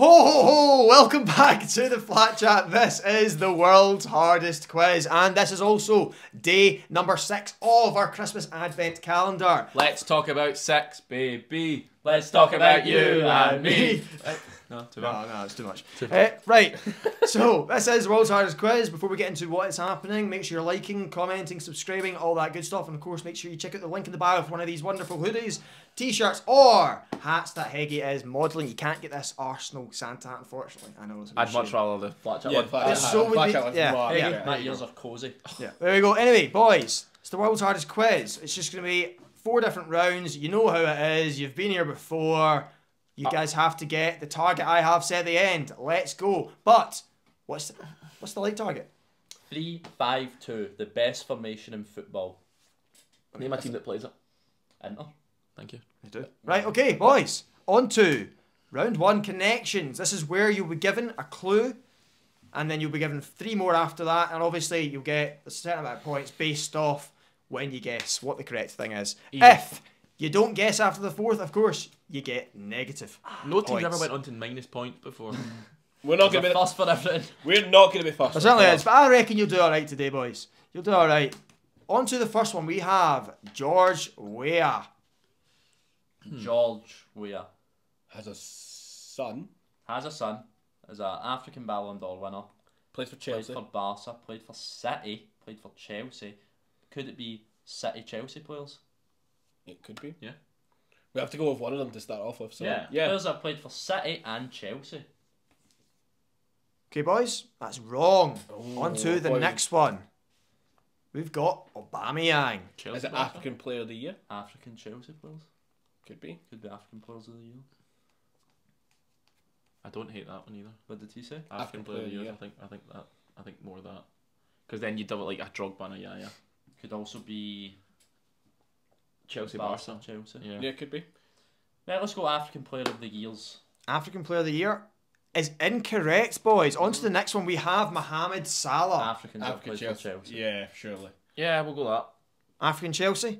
Ho ho ho! Welcome back to the Flat Chat. This is the world's hardest quiz, and this is also day number 6 of our Christmas Advent calendar. Let's talk about sex, baby. Let's talk about you and me. No, too much. No, it's too much. Right, so this is the world's hardest quiz. Before we get into what is happening, make sure you're liking, commenting, subscribing, all that good stuff, and of course, make sure you check out the link in the bio for one of these wonderful hoodies, T-shirts or hats that Heggy is modelling. You can't get this Arsenal Santa hat, unfortunately. I know. I'd much rather the flat chat one. My ears are cosy. Yeah. There we go. Anyway, boys, it's the world's hardest quiz. It's just going to be 4 different rounds. You know how it is. You've been here before. You guys have to get the target I have set at the end. Let's go. But what's the light target? 3-5-2. The best formation in football. Name a team that plays it. Inter. Thank you. I do. Right, okay, boys. On to round 1, connections. This is where you'll be given a clue, and then you'll be given 3 more after that, and obviously you'll get a certain amount of points based off when you guess what the correct thing is. Yeah. If you don't guess after the 4th, of course, you get negative points. No team ever went on to minus points before. We're not going to be fussed for everything. We're not going to be fussed. There certainly is, but I reckon you'll do all right today, boys. You'll do all right. On to the first one. We have George Weah. George Weah has a son. Is an African Ballon d'Or winner. Played for Chelsea. Played for Barca. Played for City. Played for Chelsea. Could it be City Chelsea players? It could be. Yeah. We have to go with one of them to start off with. So yeah. Players that played for City and Chelsea. Okay, boys, that's wrong. On to the next one. We've got Aubameyang. Is it African Player of the Year? African Chelsea players. Could be. Could be African Players of the Year. I don't hate that one either. What did he say? African Player of the Year. I think more of that. Because then you double like a Drogba and a Yaya. Could also be Chelsea, Barca. Chelsea. Yeah, it could be. Now let's go African Player of the Years. African Player of the Year is incorrect, boys. On to the next one. We have Mohamed Salah. African Chelsea. Yeah, surely. Yeah, we'll go that. African Chelsea.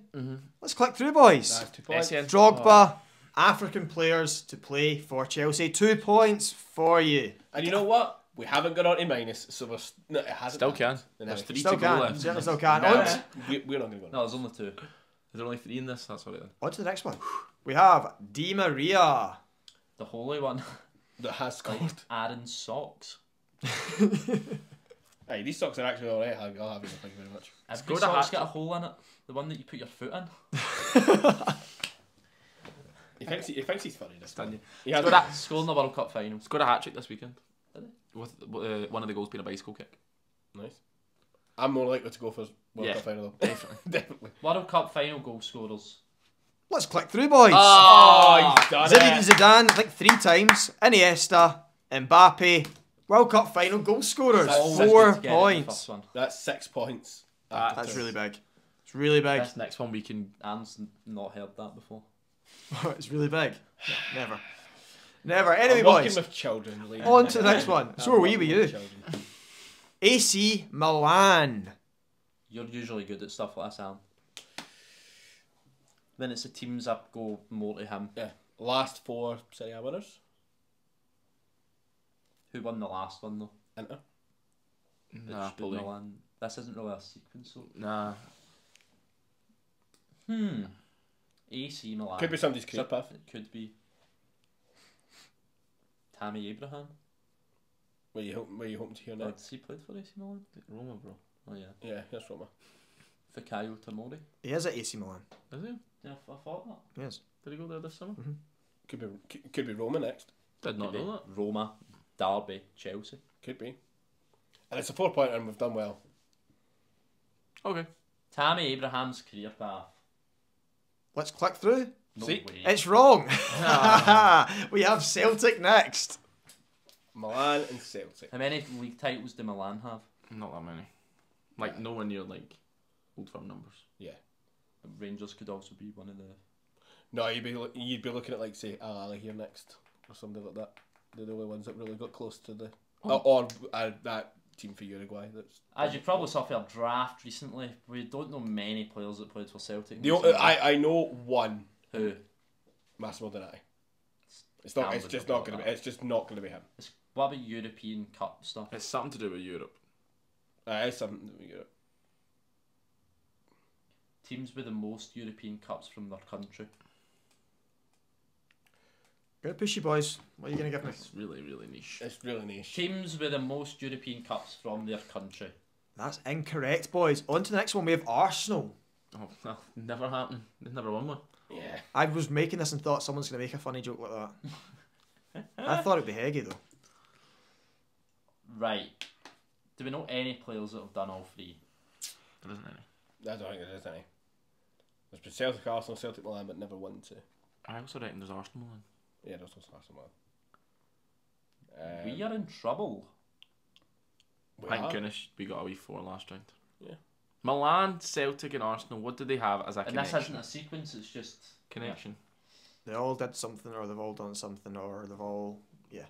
Let's click through, boys. Drogba, African players to play for Chelsea. 2 points for you. And you know what? We haven't got on to minus, so we're still can. There's 3 to go left. Still can. We're not going to go. No, there's only 2. Is there only 3 in this? That's all right then. On to the next one. We have Di Maria, the holy one that has scored. Aaron's socks. Hey, these socks are actually alright. I'll have you. Thank you very much. It's good. Sock's got a hole in it. The one that you put your foot in. he thinks he's funny. This one. He has scored in the World Cup final. Scored a hat trick this weekend. Did he? With one of the goals being a bicycle kick. Nice. I'm more likely to go for World Cup final. Though. Definitely. World Cup final goal scorers. Let's click through, boys. Oh, he's done it. Zidane, like 3 times. Iniesta, Mbappe. World Cup final goal scorers. That's 4 points. That's 6 points. That's really big. It's really big. This next one we can... Anne's not heard that before. It's really big. Yeah, never. Never. Anyway, boys. With children, later. On to the next one. So are we with you. AC Milan. You're usually good at stuff like this, Alan. Then it's the teams that go more to him. Yeah. Last 4 Serie A winners. Who won the last one though? Inter. Napoli. This isn't really a sequence. So. Nah. AC Milan. Could be somebody's creep. It could be. Tammy Abraham. Were you hoping to hear now? Did he play for AC Milan? Roma, bro. Oh yeah. Yeah, that's Roma. Fikayo Tomori. He is at AC Milan. Is he? Yeah, I thought that. Yes. Did he go there this summer? Could be Roma next. Did not know that. Roma. Derby, Chelsea. Could be. And it's a 4-pointer and we've done well. Okay. Tammy Abraham's career path. Let's click through. No way. It's wrong. We have Celtic next. Milan and Celtic. How many league titles do Milan have? Not that many. Like nowhere near like Old Firm numbers. Yeah. Rangers could also be one of the... No, you'd be looking at like say Al Ahly here next or something like that. They're the only ones that really got close to the... Or that team for Uruguay. That's as you probably saw for our draft recently, we don't know many players that played for Celtic. I know one. Who? Massimo Donati. It's not. It's just not going to be. It's just not going to be him. It's what about European Cup stuff? It's something to do with Europe. It's something to do with Europe. Teams with the most European Cups from their country. Go pushy, boys. What are you going to give me? It's really, really niche. It's really niche. Teams with the most European Cups from their country. That's incorrect, boys. On to the next one. We have Arsenal. Oh, that'll never happen. They've never won one. Yeah. I was making this and thought someone's going to make a funny joke like that. I thought it'd be Heggie, though. Right. Do we know any players that have done all three? There isn't any. I don't think there is any. There's been Celtic, Arsenal, Celtic Milan, but never won two. I also reckon there's Arsenal Milan. Yeah, there's also Arsenal Milan. We are in trouble. Thank goodness we got a wee four last round. Yeah. Milan, Celtic and Arsenal, what do they have as a connection? And this isn't a sequence, it's just... Connection. Yeah. They all did something, or they've all done something, or they've all... Yeah.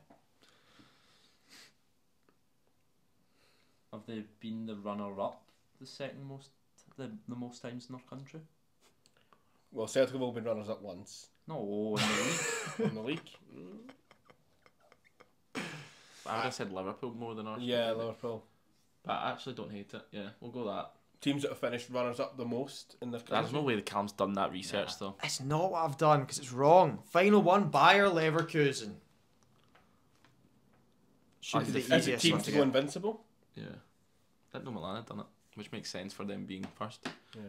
Have they been the runner-up the second most... The most times in our country? Well, Celtic have all been runners-up once. No, in the league. In the league. I would have said Liverpool more than Arsenal. Yeah, Liverpool. But I actually don't hate it. Yeah, we'll go that. Teams that have finished runners-up the most in their country. There's no way the Cam's done that research, though. It's not what I've done, because it's wrong. Final one, Bayer Leverkusen. Should be the easiest team to go invincible? Yeah. I didn't know Milan had done it, which makes sense for them being first.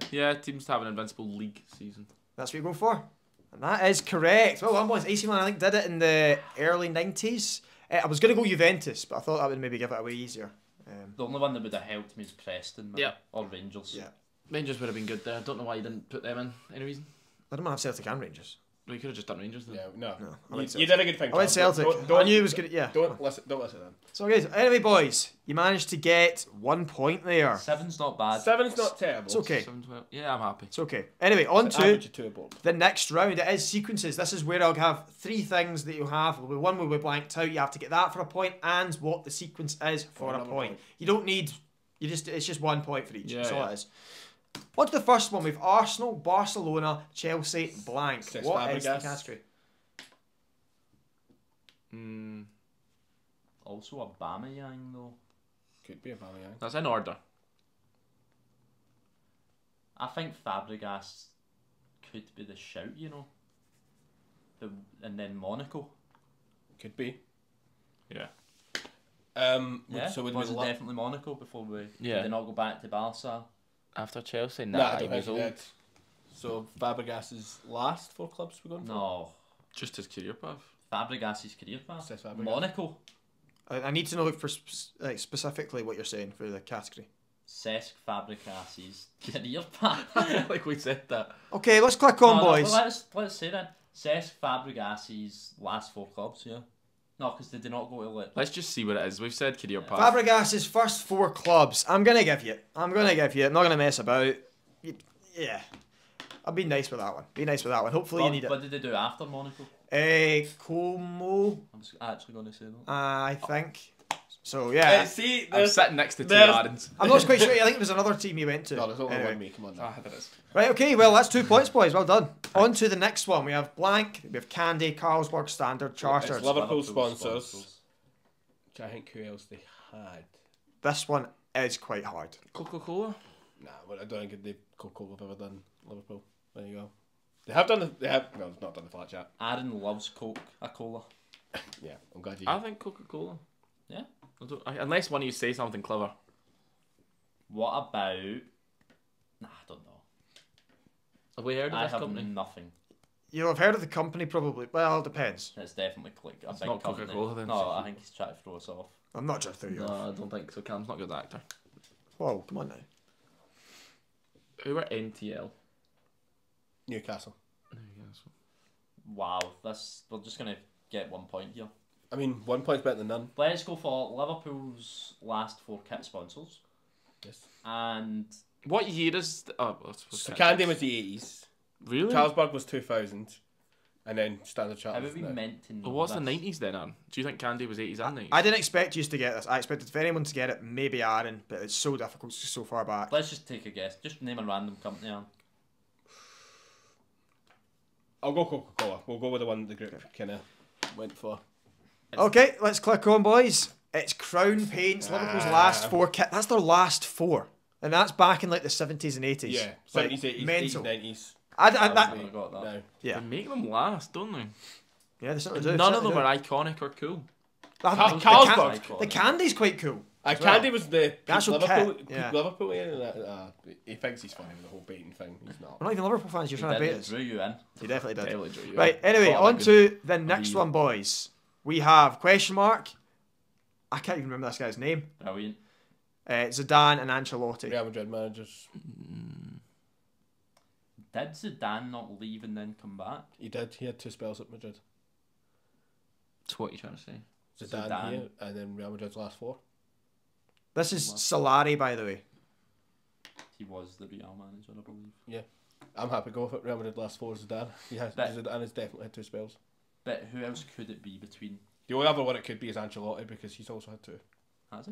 Yeah, teams to have an invincible league season. That's what you're going for? And that is correct. Well, one boys, AC Milan, I think, did it in the early 90s. I was going to go Juventus, but I thought that would maybe give it away easier. The only one that would have helped me is Preston, man. Yeah. Or Rangers. Yeah. Rangers would have been good there. I don't know why you didn't put them in. Any reason? I don't have Celtic and Rangers. Well, you could have just done Rangers then. Yeah, no. You did a good thing. I went Celtic. I knew it was good. Yeah. Don't listen to them. So, guys, anyway, boys, you managed to get 1 point there. Seven's not bad. Seven's not terrible. It's okay. Yeah, I'm happy. It's okay. Anyway, on to the next round. It is sequences. This is where I'll have three things that you have. One will be blanked out. You have to get that for a point, and what the sequence is for a point. You don't need. It's just 1 point for each. That's all it is. On to the first one. We've Arsenal, Barcelona, Chelsea, blank. Cesc Fabregas. Is the category? Also Aubameyang, though. Could be Aubameyang. That's in order. I think Fabregas could be the shout, you know. And then Monaco. Could be. Yeah. So would was it definitely Monaco before we? Yeah. Did they not go back to Barca? After Chelsea, nah, he was old. So Fabregas is last four clubs we're going for? No. Just his career path. Fabregas' career path. Fabregas. Monaco. I need to know for specifically what you're saying for the category. Cesc Fabregas' career path. Like we said that. Okay, let's click on, boys. Let's say then. Cesc Fabregas' last four clubs, yeah. No, because they did not go to Liverpool. Let's just see what it is. We've said career path. Fabregas' first four clubs. I'm going to give you it. I'm going to give you it. I'm not going to mess about. Yeah. I'll be nice with that one. Be nice with that one. Hopefully you need it. What did they do after Monaco? Como. I was actually going to say that. I think. So, yeah. See, I'm sitting next to Tim Adams. I'm not quite sure. I think it was another team you went to. No, there's only one me. Come on. There is. Right, okay. Well, that's 2 points, boys. Well done. On to the next one. We have blank, we have Candy, Carlsberg, Standard, Chartered. It's Liverpool sponsors. Which I think who else they had. This one is quite hard. Coca-Cola? Nah, well, I don't think Coca-Cola have ever done Liverpool. There you go. They have done the... No, they've not done the flat chat. Aaron loves Coca-Cola. Yeah, I'm glad you... I think Coca-Cola. Yeah. Unless one of you say something clever. What about... Nah, I don't know. Have we heard of this company? I have nothing. You'll have heard of the company probably. Well, it depends. It's definitely it's not Coca-Cola then. No, I think he's trying to throw us off. I'm not trying to throw you off. No, I don't think so. Cam's not a good actor. Whoa, come on now. Who are NTL? Newcastle. Newcastle. Wow, that's... We're just going to get 1 point here. I mean, 1 point's better than none. Let's go for Liverpool's last four kit sponsors. Yes. And... What year is... so Candy was the 80s. Really? Carlsberg was 2000. And then Standard Chartered. How were we meant to know well, what's this? The 90s then, Aaron? Do you think Candy was 80s and 90s? I didn't expect you to get this. I expected for anyone to get it, maybe Aaron, but it's so difficult, it's so far back. Let's just take a guess. Just name a random company, Aaron. I'll go Coca-Cola. We'll go with the one the group kind of... went for. Okay, let's click on, boys. It's Crown Paints, Liverpool's last four kit. That's their last four. And that's back in like the 70s and 80s. Yeah, 70s, 80s, mental. 90s. I got that. No. Yeah. They make them last, don't they? Yeah, they certainly do. None of them are iconic or cool. The candy's quite cool. Candy was the Liverpool he thinks he's funny with the whole baiting thing. He's not. We're not even Liverpool fans, you're trying to bait us. He drew you in. He definitely did. Right, anyway, on to the next one, boys. We have question mark. I can't even remember this guy's name. Brilliant. Zidane and Ancelotti. Real Madrid managers. Did Zidane not leave and then come back? He did. He had two spells at Madrid. That's what you're trying to say. Zidane here, and then Real Madrid's last four. This is Solari, by the way. He was the Real manager, I believe. Yeah. I'm happy to go with it. Real Madrid last four is Zidane. Yeah, Zidane has definitely had two spells. But who else could it be between... The only other one it could be is Ancelotti, because he's also had two. Has he?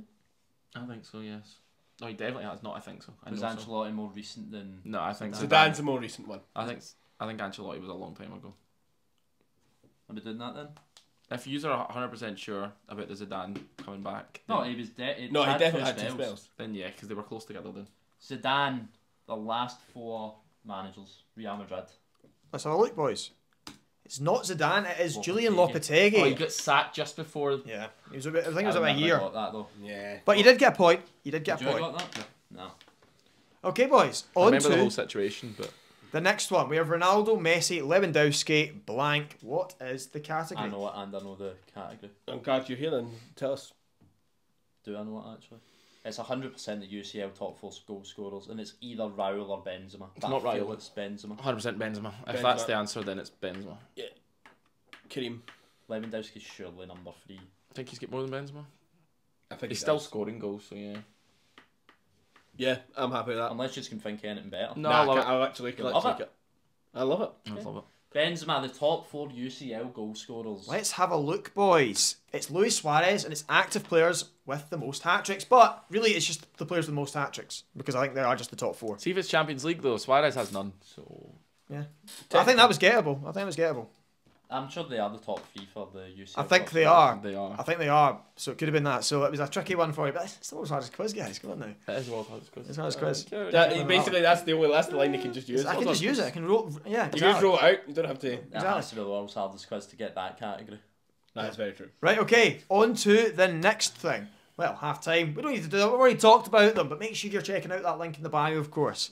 I think so, yes. No, he definitely has not. I think so. Was Ancelotti more recent than? No, I think Zidane's the more recent one. I think Ancelotti was a long time ago. Are we doing that then? If you are 100% sure about the Zidane coming back, no, he was he definitely had two spells. Then yeah, because they were close together then. Zidane, the last four managers, Real Madrid. Let's have a look, boys. It's not Zidane, it is Julian Lopetegui. Oh, he got sacked just before. Yeah, he was a bit, I think it was about a year. That, though. Yeah. But you did get a point. You did get a point. Got that? No. Okay, boys. On I remember the whole situation, but the next one we have Ronaldo, Messi, Lewandowski, blank. What is the category? I know it, and I know the category. I'm glad you're here. Then tell us. Do I know it actually? It's 100% the UCL top four goal scorers, and it's either Raul or Benzema. It's not Raul, it's Benzema. 100% Benzema. If that's the answer, then it's Benzema. Yeah. Karim. Lewandowski's surely number three. I think he's got more than Benzema. I think he's still scoring goals, so yeah. Yeah, I'm happy with that. Unless you can think anything better. No, I love it. I actually love it. I love it. I love it. Benzema, the top four UCL goal scorers. Let's have a look, boys. It's Luis Suarez, and it's active players with the most hat-tricks. But really, it's just the players with the most hat-tricks, because I think they are just the top four. See if it's Champions League, though. Suarez has none. So yeah. I think that was gettable. I'm sure they are the top three for the UCL. I think they are. I think they are. So it could have been that. So it was a tricky one for you. But it's the world's hardest quiz, guys. Come on now. It is the world's hardest quiz. It's the hardest quiz. Basically, that's the only last line you can just use. I can just use it. I can roll. Yeah. You just roll it out. You don't have to. It has to be the world's hardest quiz to get that category. That's very true. Right. Okay. On to the next thing. Well, half time. We don't need to do that. We've already talked about them. But make sure you're checking out that link in the bio, of course.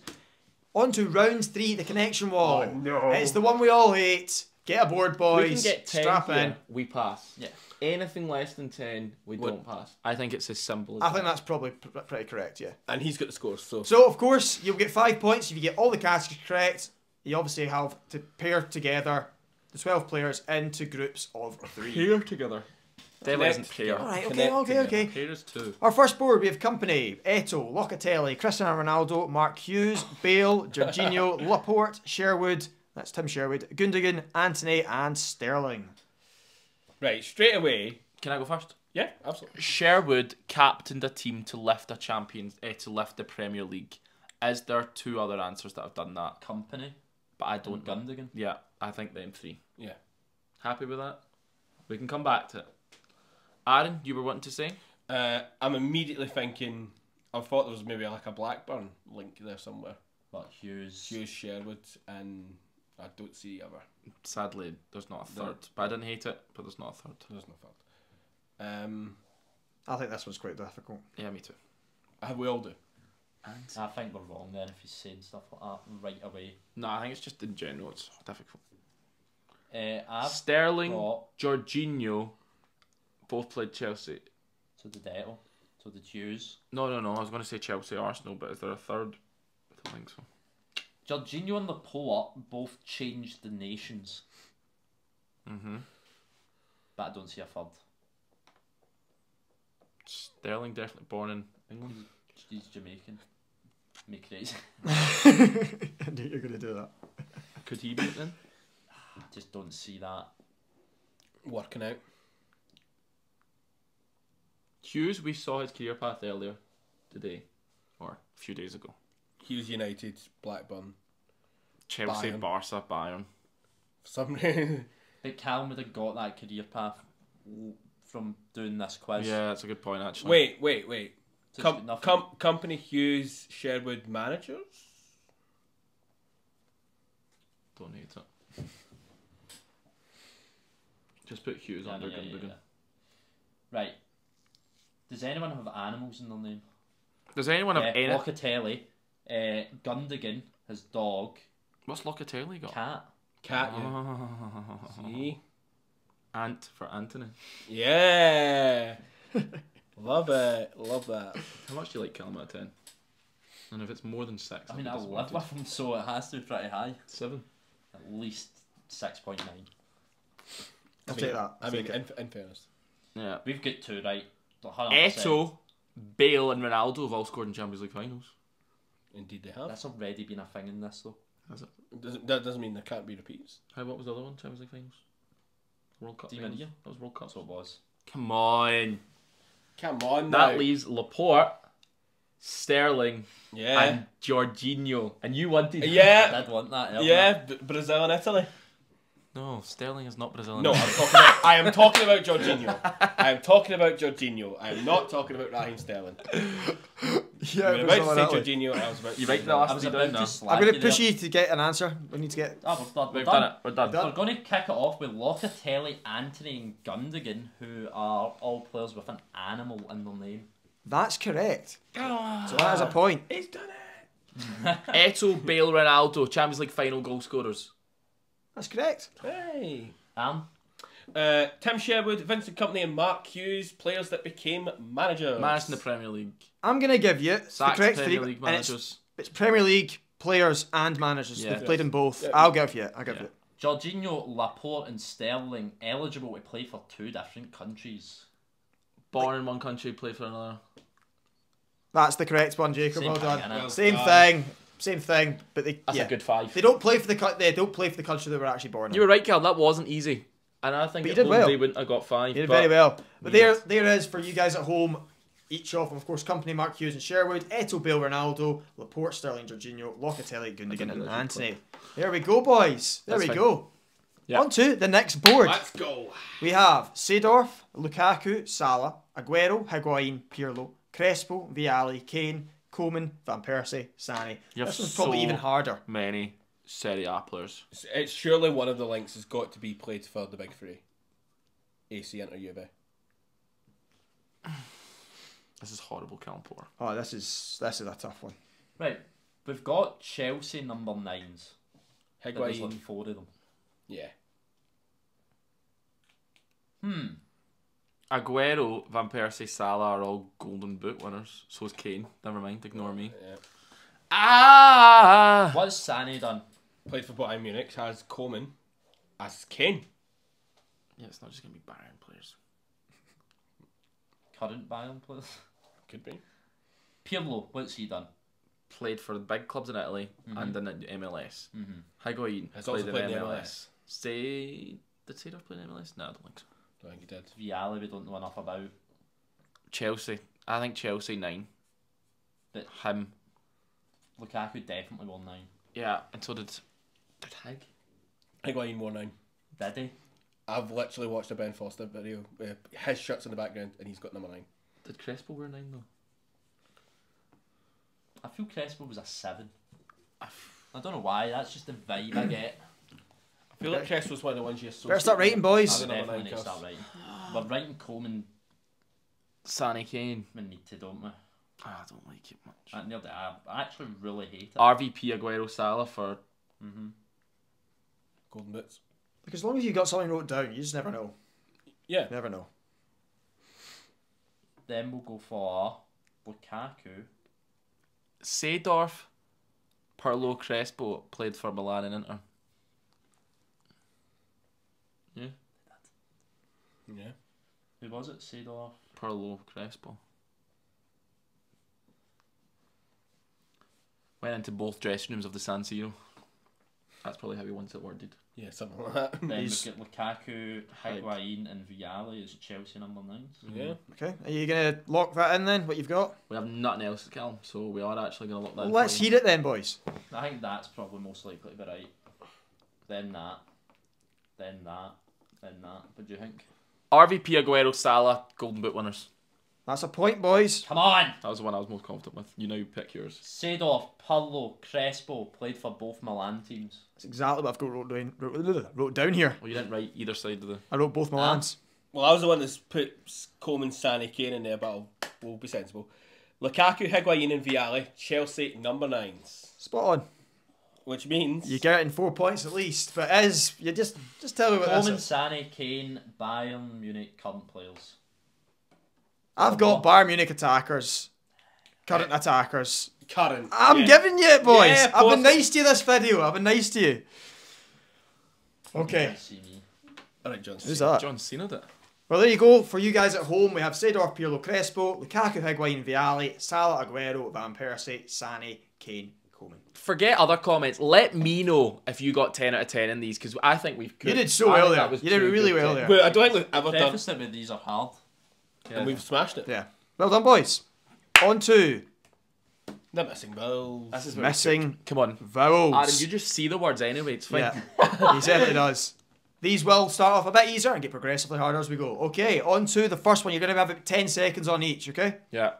On to round three, the connection wall. Oh, no. It's the one we all hate. Get aboard, boys. We can get 10. Strap in. We pass. Yeah. Anything less than 10, we don't pass. I think it's as simple as that. I think that's probably pretty correct, yeah. And he's got the scores, so... So, of course, you'll get 5 points if you get all the categories correct. You obviously have to pair together the 12 players into groups of 3. Pair together. Definitely isn't pair. All right, okay. Pair is 2. Our first board, we have Kompany, Eto'o, Locatelli, Cristiano Ronaldo, Mark Hughes, Bale, Jorginho, Laporte, Sherwood... That's Tim Sherwood, Gündoğan, Antony, and Sterling. Right, straight away. Can I go first? Yeah, absolutely. Sherwood captained a team to lift a champions, to lift the Premier League. Is there two other answers that have done that? Kompany, but I don't. Gündoğan. Yeah, I think them three. Yeah. Happy with that? We can come back to it. Aaron, you were wanting to say? I'm immediately thinking. I thought there was maybe like a Blackburn link there somewhere. But Hughes, Sherwood, and. I don't see ever. Sadly, there's not a third. But I didn't hate it, but there's not a third. There's no third. I think this one's quite difficult. Yeah, me too. We all do. And I think we're wrong then if he's saying stuff like that right away. No, I think it's just in general it's difficult. Sterling, Jorginho, both played Chelsea. So did Eto'o. So did Hughes. No. I was going to say Chelsea, Arsenal, but is there a third? I don't think so. Jorginho and Laporte both changed the nations. But I don't see a third. Sterling definitely born in England. He's Jamaican. Me crazy. I knew you were going to do that. Could he be it then? I just don't see that working out. Hughes, we saw his career path earlier today, or a few days ago. Hughes United, Blackburn, Chelsea, Barca, Bayern. For some reason, But Callum would have got that career path from doing this quiz. Yeah, that's a good point, actually. Wait. Kompany, Hughes, Sherwood, managers? Don't need it. Just put Hughes under Gundogan. Right. Does anyone have animals in their name? Does anyone have any? Locatelli. Gundogan, his dog. What's Locatelli got? Cat, yeah. See? Ant for Anthony. Yeah! Love it. Love that. How much do you like Callum out of 10? And if it's more than 6... I mean, I live with him, so it has to be pretty high. 7. At least 6.9. I'll take that. I mean, in fairness. Yeah. We've got 2 right. 100%. Eto, Bale and Ronaldo have all scored in Champions League finals. Indeed they have. That's already been a thing in this, though. Has it? That doesn't mean there can't be repeats. What was the other one? Champions League finals? World Cup finals? That was World Cup. So it was. Come on. Come on now. That leaves Laporte, Sterling, and Jorginho. And you wanted that. Yeah. I did want that. Yeah, Brazil and Italy. No, Sterling is not Brazilian. No, I am talking about Jorginho. I am talking about Jorginho. I am not talking about Raheem Sterling. Yeah, I was about to say Jorginho, and I was about to say that. I was about to slag. I'm going to push you to get an answer. We need to get... Oh, we're done. We're going to kick it off with Locatelli, Antony and Gundogan, who are all players with an animal in their name. That's correct. Oh, so that is a point. He's done it. Eto, Bale, Ronaldo, Champions League final goal scorers. That's correct. Hey. Tim Sherwood, Vincent Kompany and Mark Hughes, players that became managers. Managed in the Premier League. I'm going to give you the correct Premier League managers. It's Premier League players and managers. Yeah. They've played in both. Yeah. I'll give you it. Jorginho, Laporte and Sterling, eligible to play for 2 different countries. Born in one country, play for another. That's the correct one, Jacob. Well done. Well, same thing, but that's a good 5. They don't play for the country they were actually born in. You were right, Cal. That wasn't easy, and I think they wouldn't have got 5. You did very well. But there is for you guys at home. Each of them, of course, Kompany, Mark Hughes, and Sherwood, Eto, Bale, Ronaldo, Laporte, Sterling, Jorginho, Locatelli, Gundogan, and Antony. There we go, boys. There we go. Yep. On to the next board. Let's go. We have Seedorf, Lukaku, Salah, Agüero, Higuaín, Pirlo, Crespo, Vialli, Kane, Coman, Van Persie, Sané. This one's probably even harder. Many Serie A players. It's surely one of the links has got to be played for the big 3. AC, Inter, Juve. This is horrible, Callum Porter. Oh, this is a tough one. Right, we've got Chelsea number 9s. Higuaín. There's 4 of them. Yeah. Agüero, Van Persie, Salah are all Golden Boot winners. So is Kane. Never mind, ignore me. Yeah. Ah! What has Sané done? Played for Bayern Munich, has Coman, as Kane. Yeah, it's not just going to be Bayern players. Current Bayern players? Could be. Pirlo, what's he done? Played for the big clubs in Italy and in the MLS. Higuaín has also played in the MLS. Did Seedorf play in MLS? No, I don't think so. I think he did. Vialli, we don't know enough about. Chelsea. I think Chelsea 9. But him. Lukaku definitely won 9. Yeah, and so did Hag. Higuaín won 9. Did he? I've literally watched a Ben Foster video. His shirt's in the background, and he's got number 9. Did Crespo wear 9 though? I feel Crespo was a 7. I don't know why. That's just the vibe I get. I feel like Crespo's one of the ones you associate. Better start writing, boys. We're writing Coleman, Sané, Kane. We need to, don't we? I don't like it much. I actually really hate it. RVP, Agüero, Salah for Golden Boots. Because as long as you've got something wrote down, you just never know. Yeah. Never know. Then we'll go for Lukaku. Seedorf, Pirlo, Crespo played for Milan and Inter. Yeah. Yeah. Who was it? Seedorf, Pirlo, Crespo. Went into both dressing rooms of the San Siro. That's probably how he wants it worded. Yeah, something like that. Then we've got Lukaku, Higuaín and Vialli as Chelsea number 9s. Yeah. Okay. Are you going to lock that in then, what you've got? We have nothing else to Callum, so we are actually going to lock that in. Let's hear it then, boys. I think that's probably most likely to be right. Then that. Then that. defend that. What do you think? RVP, Agüero, Salah, Golden Boot winners. That's a point, boys. Come on. That was the one I was most confident with. You know, you pick yours. Seedorf, Pirlo, Crespo played for both Milan teams. That's exactly what I've got wrote down here. Well, you didn't write either side of the... I wrote both Milans. Well, I was the one that's put Coleman, Sané, Kane in there, but we'll be sensible. Lukaku, Higuaín and Vialli, Chelsea, number 9s. Spot on. Which means... you get it in 4 points at least. But it is... you just tell me what Coleman, this is. Coleman, Sané, Kane, Bayern Munich, current players. I've got Bayern Munich attackers. Current attackers. Current. I'm giving you it, boys. Yeah, I've been nice to you this video. I've been nice to you. Okay. Alright, John Cena. Who's that? John Cena did it. Well, there you go. For you guys at home, we have Seedorf, Pirlo, Crespo, Lukaku, Higuaín, Vialli, Salah, Agüero, Van Persie, Sané, Kane, Coleman. Forget other comments. Let me know if you got 10 out of 10 in these, because I think we've... You did so well there. You did really well there. But I don't think we've ever done... Deficit with these are hard. Yeah. And we've smashed it. Yeah. Well done, boys. On to... the missing vowels. This is missing. Come on. Vowels. Adam, you just see the words anyway. It's fine. Yeah. He certainly does. These will start off a bit easier and get progressively harder as we go. Okay, on to the first one. You're going to have about 10 seconds on each, okay? Yeah.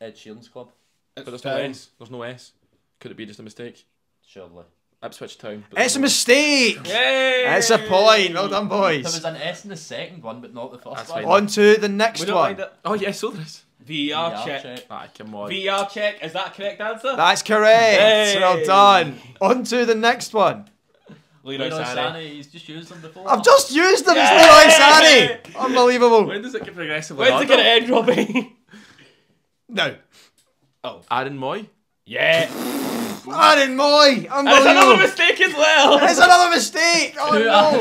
Ed Sheeran's club. But there's no S. There's no S. Could it be just a mistake? Surely. Ipswich Town. It's a mistake! Yay! It's a point. Well done, boys. There was an S in the second one, but not the first one. On to the next one. Oh, yeah, I saw this. VAR check. Ah, come on. VAR check. Is that a correct answer? That's correct. Yay. Well done. On to the next one. Leroy Sané. He's just used them before. I've just used them. It's Leroy Sané. Unbelievable. When does it get progressive? When's it going to end, Robbie? No. Oh. Aaron Moy? Yeah. Aaron Moy! That's another mistake as well! It's another mistake! Oh no!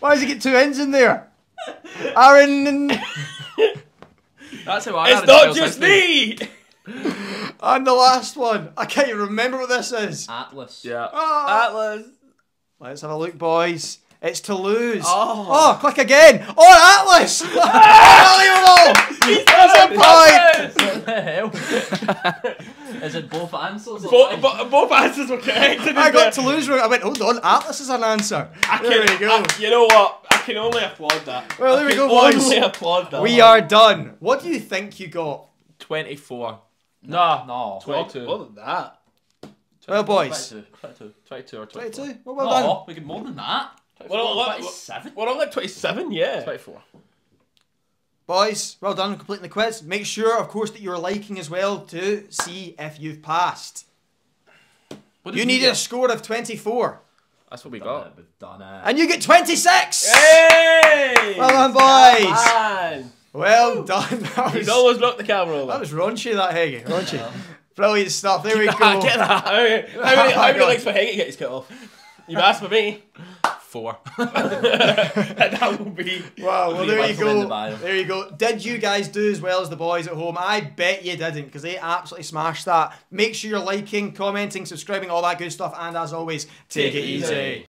Why does he get two ends in there? Aaron... That's how I... It's not just me! And the last one. I can't even remember what this is. Atlas. Yeah. Oh. Atlas. Let's have a look, boys. It's Toulouse. Oh, click again. Oh, Atlas! Unbelievable! That's a point! What the hell? Is it both answers? Both answers were correct. I got Toulouse wrong. I went, hold on, Atlas is an answer. There we go. You know what? I can only applaud that. Well, there we go, boys. I can only applaud that. We are done. What do you think you got? 24. No. 22. More than that. Well, boys. 22 or 24. 22? Well, well done. We get more than that. 27? We're on like 27, yeah. 24. Boys, well done on completing the quiz. Make sure, of course, that you're liking as well to see if you've passed. You needed a score of 24. That's what we got. We've done it. And you get 26! Yay! Well done, boys. Man. Well done. He's always knocked the camera over. That was raunchy, that Heggie. Raunchy. Brilliant stuff. There we go. Get that. How many likes for Heggie get his cut off? You've asked for me. 4. That will be... wow, well there you go. There you go. Did you guys do as well as the boys at home? I bet you didn't, because they absolutely smashed that. Make sure you're liking, commenting, subscribing, all that good stuff, and as always, take it easy.